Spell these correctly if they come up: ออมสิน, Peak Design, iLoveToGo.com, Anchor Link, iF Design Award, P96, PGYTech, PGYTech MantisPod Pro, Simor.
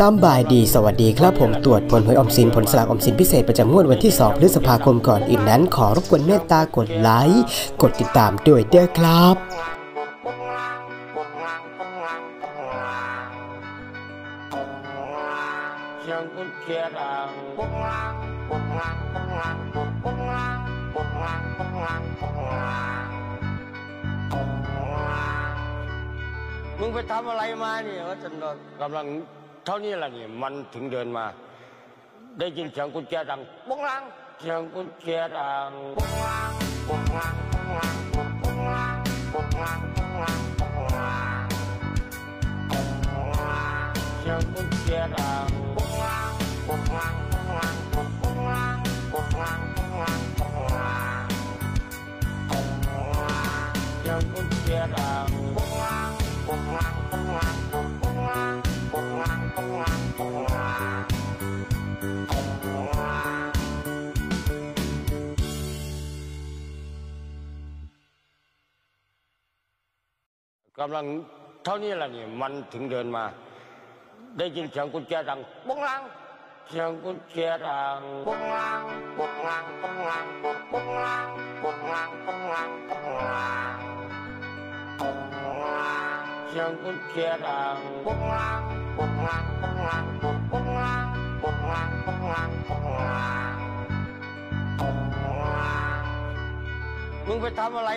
ซ้ำบายดีสวัสดีครับผมตรวจผลหวยออมสินผลสลากออมสินพิเศษประจำงวดวันที่2พฤษภาคมก่อนอื่นนั้นขอรบกวนเมตตากดไลค์กดติดตามด้วยเด้อครับมึงไปทำอะไรมาเนี่ยว่าฉันกำลังเท่านี้แหละนี่มันถึงเดินมาได้ยินเสียงกุญแจดังปุ้งลังเสียงกุญแจดังปุ้งลังปุ้งลังปุ้งลังปุ้งลังปุ้งลังปุ้งลังปุ้งลังเสียงกุญแจดังปุ้งลังปุ้งลังปุ้งลังปุ้งลังปุ้งลังปุ้งลังปุ้งลังเสียงกุญแจดังปุ้งลังปุ้งลังปุ้งลังปุ้งลังปุ้งลังปุ้งลังปุ้งลังกำลังเท่านี้แหละนี่มันถึงเดินมาได้ยินเสียงกุญแจดังปุ้งลังเสียงกุญแจดังปุ้งลังปุ้งลังปุ้งลังปุ้งลังปุ้งลังปุ้งลังปุ้งลังเสียงกุญแจดังปุ้งลังปุ้งลังปุ้งลังปุ้งลังปุ้งลังปุ้งลังปุ้งลังมึงไปทำอะไร